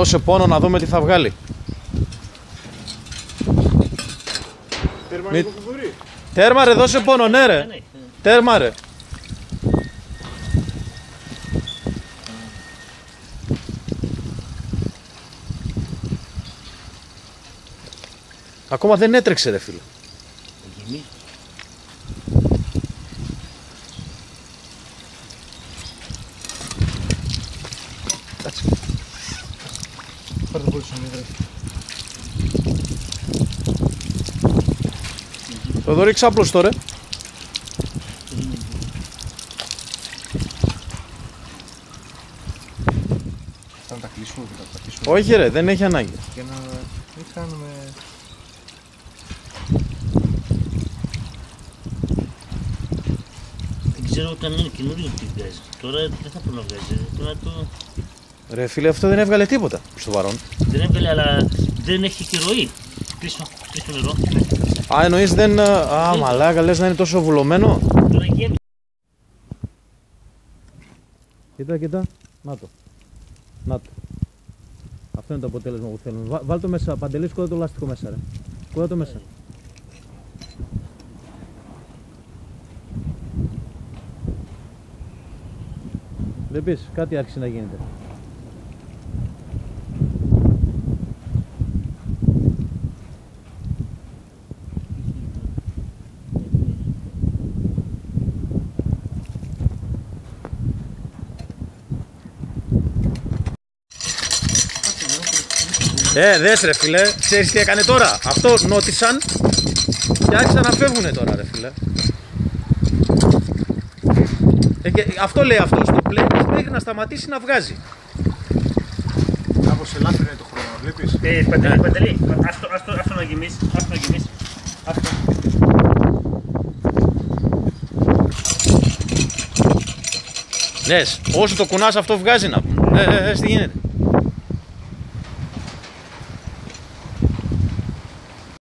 δώσε πόνο να δούμε τι θα βγάλει. Τέρμα ρε κοκκουδουρί. Τέρμα ρε, δώσε πόνο, ναι ρε. Τέρμα ρε. Ακόμα δεν έτρεξε ρε φίλε. Κάτσε. Πάρε το πόδι σου, μην βρε. Θοδωρή, ξάπλωσε τώρα. Θα τα κλείσουμε, όχι ρε, δεν έχει ανάγκη. Για να μην κάνουμε... Ξέρω όταν είναι καινούριο τι βγάζει. Τώρα δεν θα πρέπει να βγάζει. Τώρα το... Ρε φίλε, αυτό δεν έβγαλε τίποτα στο παρόν. Δεν έβγαλε, αλλά δεν έχει και ροή. Κλείσω το νερό. Α, εννοείς δεν... Α, μαλάκα, λες να είναι τόσο βουλωμένο. Τώρα γέμισε. Κοίτα, κοίτα. Να το. Να το. Αυτό είναι το αποτέλεσμα που θέλουμε. Βάλ το μέσα, Παντελή, κότα το λάστιχο μέσα, ρε. Κότα το μέσα. Δεν πεις, κάτι άρχισε να γίνεται. Δες ρε φίλε, ξέρεις τι έκανε τώρα. Αυτό νότισαν και άρχισαν να φεύγουνε τώρα ρε φίλε. Αυτό λέει αυτό στο πλέον, μέχρι να σταματήσει να βγάζει. Κάπως ελάφρυνε το χρόνο, βλέπεις. Παντελή, αυτό να γυμίσει, αυτό να γυμίσει. Ναι, όσο το κουνάς αυτό βγάζει να πούμε. Ναι, τι γίνεται.